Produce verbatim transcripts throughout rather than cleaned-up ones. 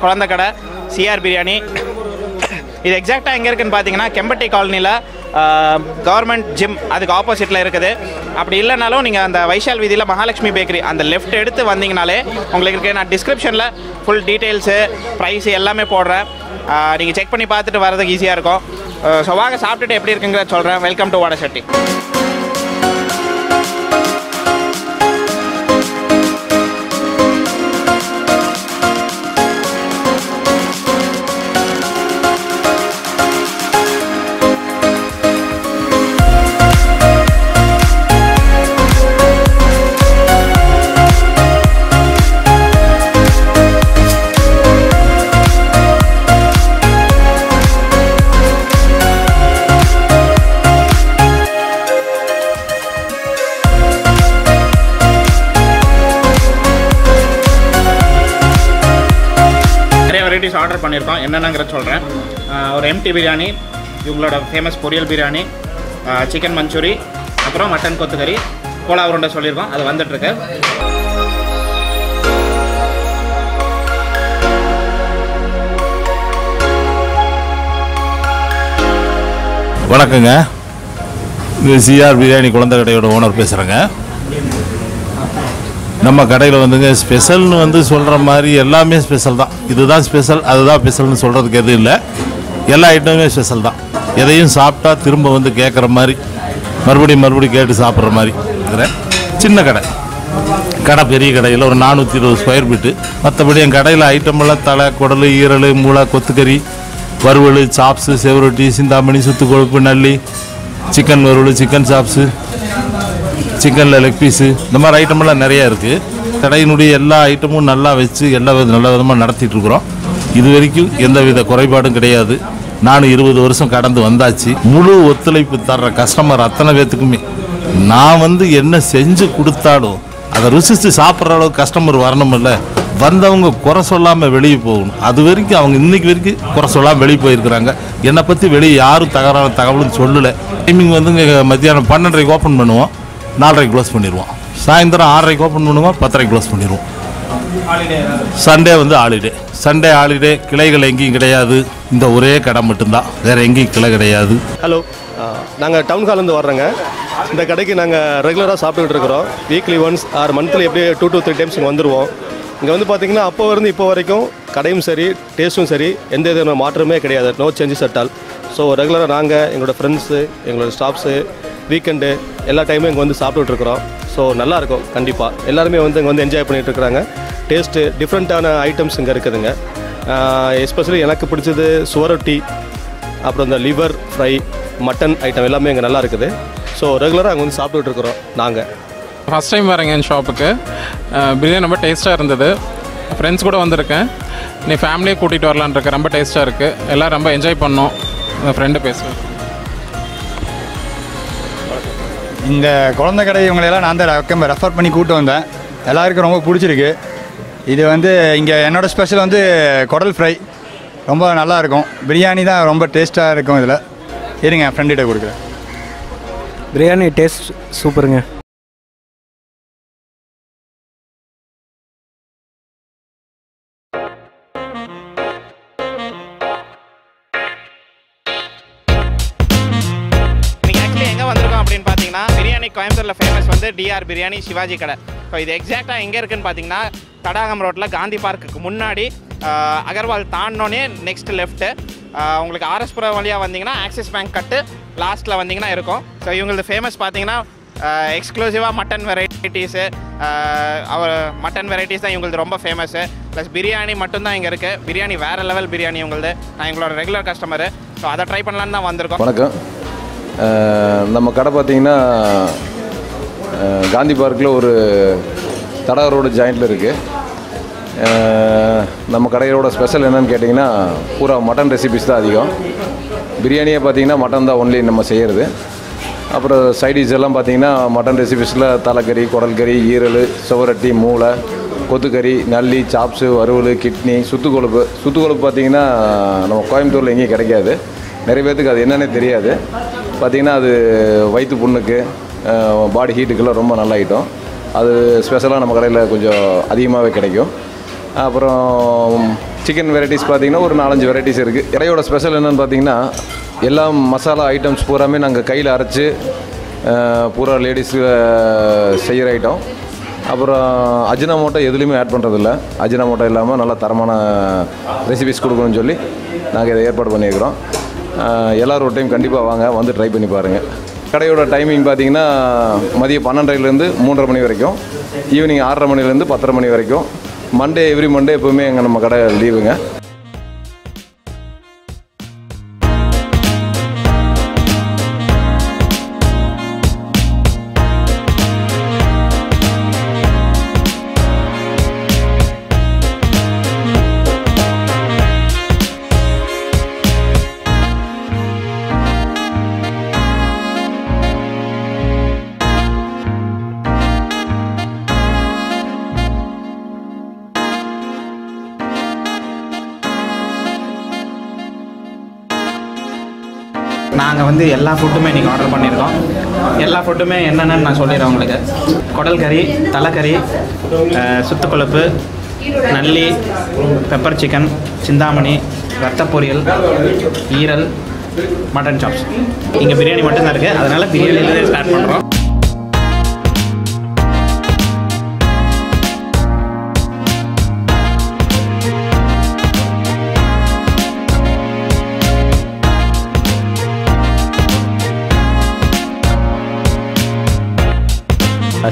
Kolanda Kada, C R Biryani. This exact angle can Pathina, Kempati Colony, Government Gym, at the opposite Larkade. Abdilla Naloning and the Vaishal Vidila Mahalakshmi Bakery and the left edit the one thing Nale, Unglican description, full details, price, Elame Podra, you check Pani Path to Varada Giziarko. So, welcome to Vadasatti. Order பண்ணிருக்கோம் என்னன்னங்கற சொல்றேன் ஒரு empty biryani இவங்களோட famous பொரியல் biryani chicken manchuri அப்புறம் mutton கொத்துக்கறி கோலா உருண்டை சொல்லிருக்கோம் அது வந்துட்டு இருக்கு வணக்கங்க இது சிஆர் பிரியாணி குழந்தை கடையோட ஓனர் பேசுறேங்க நம்ம கடையில வந்துங்க ஸ்பெஷல்னு வந்து சொல்ற மாதிரி எல்லாமே ஸ்பெஷல் தான் இதுதான் ஸ்பெஷல் அதுதான் ஸ்பெஷல்னு சொல்றதுக்கு எதுவும் இல்ல எல்லா ஐட்டமுமே ஸ்பெஷல் தான் எதையும் சாப்பிட்டா திரும்ப வந்து கேக்குற மாதிரி மறுபடியும் மறுபடியும் கேட்டு சாப்பிற மாதிரி சின்ன கடை கடை பெரிய கடையில ஒரு நானூற்று இருபது ஸ்கொயர் ஃபீட் மத்தபடி என் கடையில ஐட்டம் எல்லாம் தலை குடல் ஈரல் மூளை கொத்துக்கறி வறுவல் சாப்ஸ் செவரட்டி சிந்தாமணி சுத்து கொழுப்பு நல்லி சிக்கன் வறுவல் chicken chops Chicken leg piece. நம்ம மாதிரி ஐட்டம்லாம் நிறைய இருக்கு. கடையினுடைய எல்லா ஐட்டமும் நல்லா வெச்சு எல்லா நல்ல விதமா நடத்திட்டு இருக்கோம். இதுவரைக்கும் எந்தவித குறைபாடும் கிடையாது. நான் இருபது வருஷம் கடந்து வந்தாச்சு. முழு ஒத்துழைப்பு தர கஸ்டமர் அத்தனை பேத்துக்குமே நான் வந்து என்ன செஞ்சு கொடுத்தாலோ அத ருசிச்சு சாப்பிற அளவுக்கு கஸ்டமர் வரணும்ல. வந்தவங்க குறை சொல்லாம வெளிய போகணும். அதுவரைக்கும் அவங்க இன்னைக்கு வரைக்கும் குறை சொல்லாம வெளிய போய் இருக்காங்க. என்ன பத்தி வெளிய யாரும் தகராறு தகவலும் சொல்லல. டைமிங் வந்து மத்தியானம் பன்னிரண்டு மணிக்கு ஓபன் பண்ணுவோம். நாலரைக்கு க்ளோஸ் பண்ணிடுவோம் சாயந்தரம் ஆறரைக்கு ஓபன் பண்ணுவோம் பத்தரைக்கு க்ளோஸ் பண்ணிடுவோம் சண்டே வந்து ஹாலிடே சண்டே ஹாலிடே கிளைகள் எங்கேயும் கிடையாது இந்த ஒரே கடை மட்டும்தான் வேற எங்கேயும் கிளை கிடையாது ஹலோ நாங்க டவுன் ஹால்ல இருந்து வர்றோங்க இந்த கடைக்கு நாங்க ரெகுலரா சாப்பிட்டுட்டு இருக்கோம் வீக்லி ஒன்ஸ் ஆர் மந்த்லி அப்படியே டூ டு த்ரீ டைம்ஸ் இங்க வந்துருவோம் இங்க வந்து பாத்தீங்கன்னா அப்போ இருந்து இப்போ வரைக்கும் கடையும் சரி டேஸ்டும் சரி எந்த விதமான மாற்றமே கிடையாது no changes at all so ரெகுலரா நாங்க எங்களோட ஃப்ரெண்ட்ஸ் எங்களோட staffs Weekend, all time we come to shop So, nalla irukku kandipa. Ellarume vandu inga vandu enjoy pannittu irukkranga. Taste different items inga irukudunga. Especially enakku pidichadhu suvarotti, appuram the liver fry, mutton item ellame inga nalla irukudhu. So, regular ah vandu saapittu irukrom naanga. First time varenga in shop ku. Biryani romba taste ah irundhathu. Friends kuda vandirukken. Nee family kootittu varalaam irukka. Romba taste ah irukku. Ella romba enjoy pannom. Friend pesu. இந்த குழந்தை கடை இவங்க எல்லாம் நான் தான் recommend refer பண்ணி கூட்டி வந்தேன். எல்லாருக்கும் ரொம்ப பிடிச்சிருக்கு. இது வந்து இங்க என்னோட ஸ்பெஷல் வந்து குடல் ஃப்ரை. ரொம்ப நல்லா இருக்கும். பிரியாணி தான் ரொம்ப டேஸ்டா இருக்கும் இதுல. இருங்க ஃப்ரெண்ட் கிட்ட கொடுக்கிறேன். பிரியாணி டேஸ்ட் சூப்பர்ங்க. Coimbatore famous vandha D R biryani Sivaji Kadai. So idu exact ah enga irukku nu pathina Tadagam Road la Gandhi Park ku munnadi Agarwal taannone next left ungalku R S Pura valiya vandinga Axis Bank cut last la vandinga irukum. So ivungalde famous pathina exclusive mutton varieties our mutton varieties da ivungalde romba famous plus biryani mattum da inga irukku. Biryani vera level biryani ivungalde na ingaloda regular customer. So adha try pannalam da vandirukom. Vanakkam நம்ம கடை பாத்தீங்கன்னா காந்தி பார்க்ல ஒரு தடக road ஜாயின்ட்ல இருக்கு நம்ம கடையோட special என்னன்னு கேட்டிங்கன்னா பூரா மட்டன் ரெசிபிஸ் தான் அதிகம் பிரியாணியே பாத்தீங்கன்னா மட்டன் தான் only நம்ம செய்யிறது அப்புறம் சைட் டிஷ் எல்லாம் பாத்தீங்கன்னா மட்டன் ரெசிபிஸ்ல தலைக்கறி குடல் கறி ஈரல் சவரட்டி மூளை கொத்துக்கறி நல்லி சாப்ஸ் வறுவல் கிட்னி சுத்து கொழுப்பு சுத்து கொழுப்பு பாத்தீங்கன்னா நம்ம கோயம்புத்தூர்ல எங்கேயும் கிடைக்காது நிறைய பேருக்கு அது என்னன்னே தெரியாது பாத்தீங்கன்னா அது வயித்து புண்ணுக்கு பாடி ஹீட்டுக்குள்ள ரொம்ப நல்ல ஐட்டம் அது ஸ்பெஷலா நம்ம கடையில கொஞ்சம் அதிகமாவே கிடைக்கும் அப்புறம் chicken varieties pathina oru four five varieties irukku edayoda special enna pathina ella masala items poorame nanga kaiyila arachu poora ladies seiyra item apra ajinamoto edhiliyum add pandradilla ajinamoto illama nalla tharamana recipes kudukonu solli naanga idha airport pannirukom ellaru or time kandipa vaanga vandu try panni paarenga கடையோட timing பாத்தீங்கன்னா மதிய பன்னிரண்டு மணில இருந்து மூன்றரை மணி வரைக்கும் evening ஆறரை மணில இருந்து பத்தரை மணி வரைக்கும் மண்டே எவ்ரி மண்டே எப்பவுமே எங்க நம்ம கடை லீவுங்க நாங்க வந்து எல்லா ஃபுட்டுமே நீங்க ஆர்டர் பண்ணிருக்கோம் எல்லா ஃபுட்டுமே என்னன்னு நான் சொல்லிறேன் உங்களுக்கு கொடல் கறி தலை கறி சுத்தக் கொழுப்பு நல்லி பெப்பர் சிக்கன் சிந்தாமணி ரத்த பொரியல் ஈரல் மட்டன் சாப்ஸ் இங்க பிரியாணி மட்டும் தான் இருக்கு அதனால பிரியாணில இருந்து ஸ்டார்ட் பண்றோம்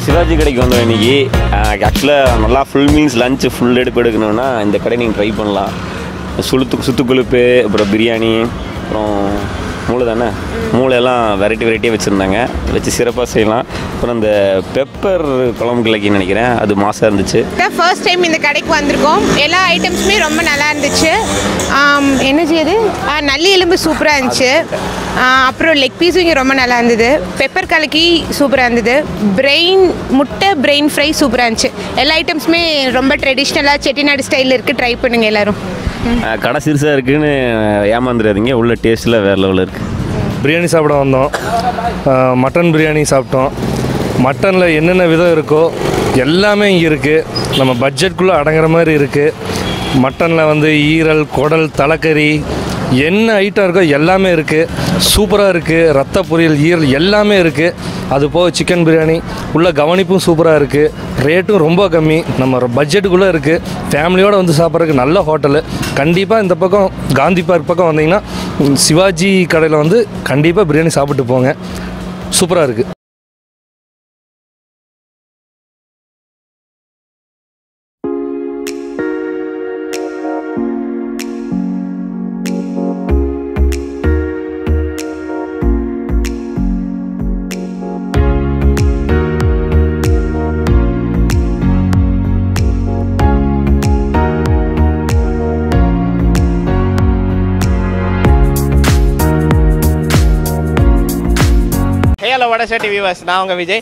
சிவாஜி கடைக்கு வந்தோம் இன்னைக்கு ஆக்சுவலாக நல்லா ஃபுல் மீல்ஸ் லஞ்சு ஃபுல் எடுப்பு எடுக்கணும்னா இந்த கடை நீங்கள் ட்ரை பண்ணலாம் சுளுத்து சுத்து கொழுப்பு அப்புறம் பிரியாணி அப்புறம் மூளை தானே மூளையெல்லாம் வெரைட்டி வெரைட்டியாக வச்சுருந்தாங்க வச்சு சிறப்பாக செய்யலாம் அப்புறம் இந்த பெப்பர் குழம்பு கிழக்குன்னு நினைக்கிறேன் அது மாசாக இருந்துச்சு ஃபர்ஸ்ட் டைம் இந்த கடைக்கு வந்திருக்கோம் எல்லா ஐட்டம்ஸுமே ரொம்ப நல்லா இருந்துச்சு என்ன செய்யுது நல்லி எலும்பு சூப்பராக இருந்துச்சு அப்புறம் லெக் பீஸும் இங்கே ரொம்ப நல்லா இருந்தது பெப்பர் கலக்கி சூப்பராக இருந்தது பிரெயின் முட்டை பிரெயின் ஃப்ரை சூப்பராக இருந்துச்சு எல்லா ஐட்டம்ஸுமே ரொம்ப ட்ரெடிஷ்னலாக செட்டிநாடு ஸ்டைலில் இருக்குது ட்ரை பண்ணுங்கள் எல்லோரும் கடை சிறுசாக இருக்குதுன்னு ஏமாந்துடாதீங்க உள்ள டேஸ்ட்டில் வேறு லெவலில் இருக்குது பிரியாணி சாப்பிட வந்தோம் மட்டன் பிரியாணி சாப்பிட்டோம் மட்டனில் என்னென்ன விதம் இருக்கோ எல்லாமே இங்கே இருக்குது நம்ம பட்ஜெட்குள்ளே அடங்குற மாதிரி இருக்குது மட்டனில் வந்து ஈரல் குடல் தலைக்கறி என்ன ஐட்டம் இருக்கோ எல்லாமே இருக்குது சூப்பராக இருக்குது ரத்த பொரியல் ஈரல் எல்லாமே இருக்குது அது போக சிக்கன் பிரியாணி உள்ள கவனிப்பும் சூப்பராக இருக்குது ரேட்டும் ரொம்ப கம்மி நம்ம பட்ஜெட்டுக்குள்ளே இருக்குது ஃபேமிலியோடு வந்து சாப்பிட்றதுக்கு நல்ல ஹோட்டலு கண்டிப்பாக இந்த பக்கம் காந்தி பார்க் பக்கம் வந்தீங்கன்னா சிவாஜி கடையில் வந்து கண்டிப்பாக பிரியாணி சாப்பிட்டு போங்க சூப்பராக இருக்குது ஹலோ வடசட்டி வியூவர்ஸ் நான் உங்கள் விஜய்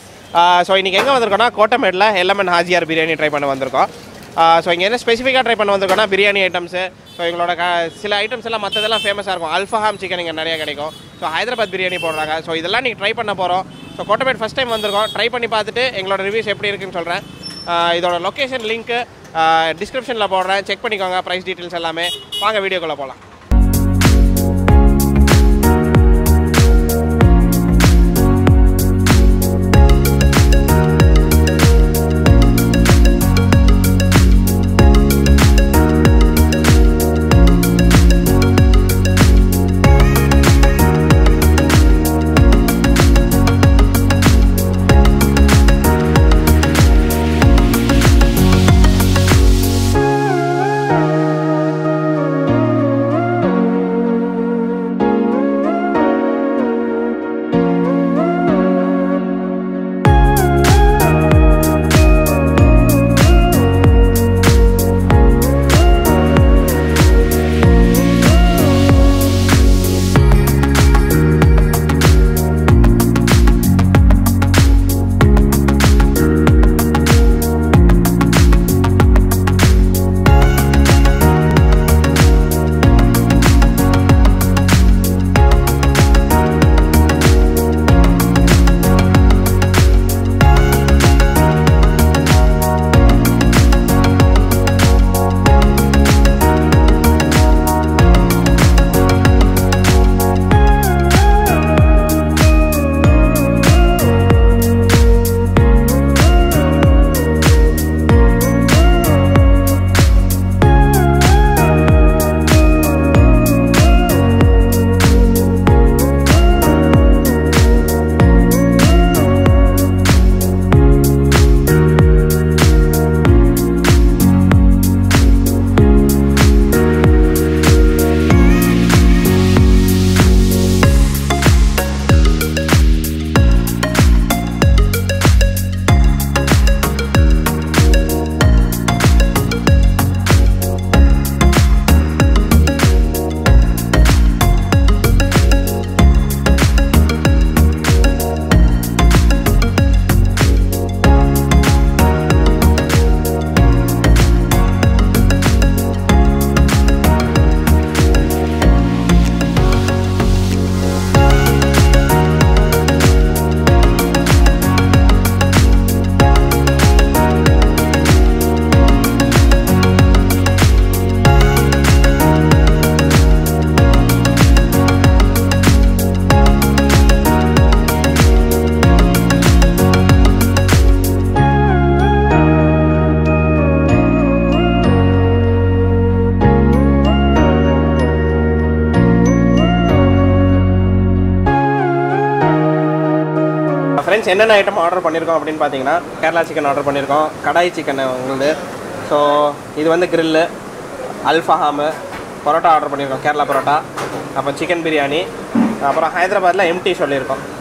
ஸோ இன்றைக்கி எங்கே வந்திருக்கோன்னா கோட்டமேட்டில் எல்லமன் ஹாஜியார் பிரியாணி ட்ரை பண்ண வந்திருக்கோம் ஸோ இங்கே என்ன ஸ்பெசிஃபிக்காக ட்ரை பண்ண வந்திருக்கோன்னா பிரியாணி ஐட்டம்ஸு ஸோ எங்களோட க சில ஐட்டம்ஸ் எல்லாம் மற்றதெல்லாம் ஃபேமஸாக இருக்கும் அல்ஃபஹாம் சிக்கன் இங்கே நிறையா கிடைக்கும் ஸோ ஹைதராபாத் பிரியாணி போடுறாங்க ஸோ இதெல்லாம் நீங்கள் ட்ரை பண்ண போகிறோம் ஸோ கோட்டமேட் ஃபஸ்ட் டைம் வந்திருக்கோம் ட்ரை பண்ணி பார்த்துட்டு எங்களோட ரிவ்யூஸ் எப்படி இருக்குன்னு சொல்கிறேன் இதோட லொக்கேஷன் லிங்க்கு டிஸ்கிரிப்ஷனில் போடுறேன் செக் பண்ணிக்கோங்க ப்ரைஸ் டீட்டெயில்ஸ் எல்லாமே வாங்க வீடியோக்குள்ளே போகலாம் ஃப்ரெண்ட்ஸ் என்னென்ன ஐட்டம் ஆர்டர் பண்ணியிருக்கோம் அப்படின்னு பார்த்தீங்கன்னா கேரளா சிக்கன் ஆர்டர் பண்ணியிருக்கோம், கடாய் சிக்கன் உங்களது. ஸோ இது வந்து கிரில்லு, அல்ஃபஹாமு, பரோட்டா ஆர்டர் பண்ணியிருக்கோம், கேரளா பரோட்டா, அப்புறம் சிக்கன் பிரியாணி, அப்புறம் ஹைதராபாத்தில் எம்டி சொல்லியிருக்கோம்.